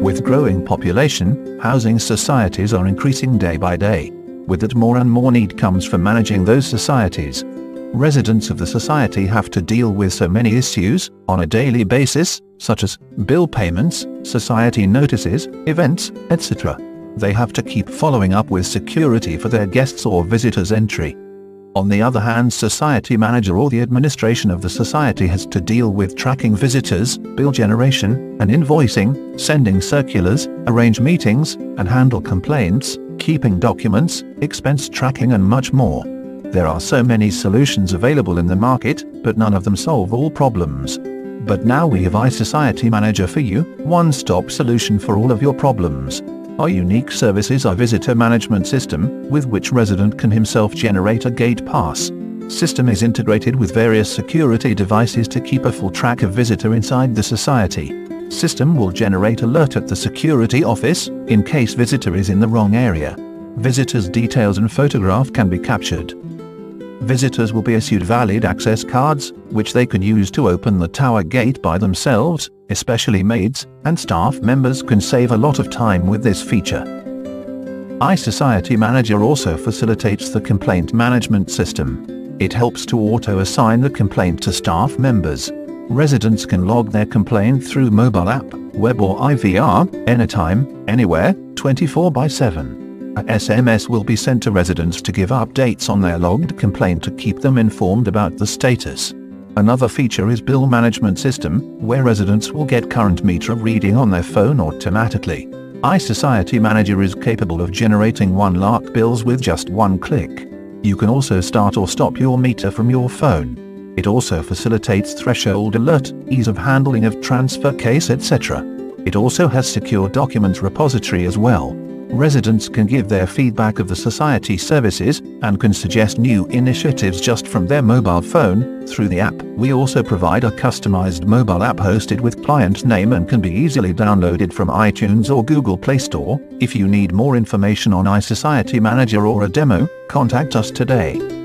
With growing population, housing societies are increasing day by day. With that, more and more need comes for managing those societies. Residents of the society have to deal with so many issues on a daily basis, such as bill payments, society notices, events, etc. They have to keep following up with security for their guests or visitors' entry. On the other hand, society manager or the administration of the society has to deal with tracking visitors, bill generation, and invoicing, sending circulars, arrange meetings, and handle complaints, keeping documents, expense tracking and much more. There are so many solutions available in the market, but none of them solve all problems. But now we have iSociety Manager for you, one-stop solution for all of your problems. Our unique service is our visitor management system, with which resident can himself generate a gate pass. System is integrated with various security devices to keep a full track of visitor inside the society. System will generate alert at the security office, in case visitor is in the wrong area. Visitors' details and photograph can be captured. Visitors will be issued valid access cards, which they can use to open the tower gate by themselves. Especially maids and staff members can save a lot of time with this feature. iSociety Manager also facilitates the complaint management system. It helps to auto-assign the complaint to staff members. Residents can log their complaint through mobile app, web or IVR, anytime, anywhere, 24/7. A SMS will be sent to residents to give updates on their logged complaint to keep them informed about the status. Another feature is bill management system, where residents will get current meter reading on their phone automatically. iSociety Manager is capable of generating 1 lakh bills with just one click. You can also start or stop your meter from your phone. It also facilitates threshold alert, ease of handling of transfer case, etc. It also has secure documents repository as well. Residents can give their feedback of the society services, and can suggest new initiatives just from their mobile phone, through the app. We also provide a customized mobile app hosted with client name and can be easily downloaded from iTunes or Google Play Store. If you need more information on iSociety Manager or a demo, contact us today.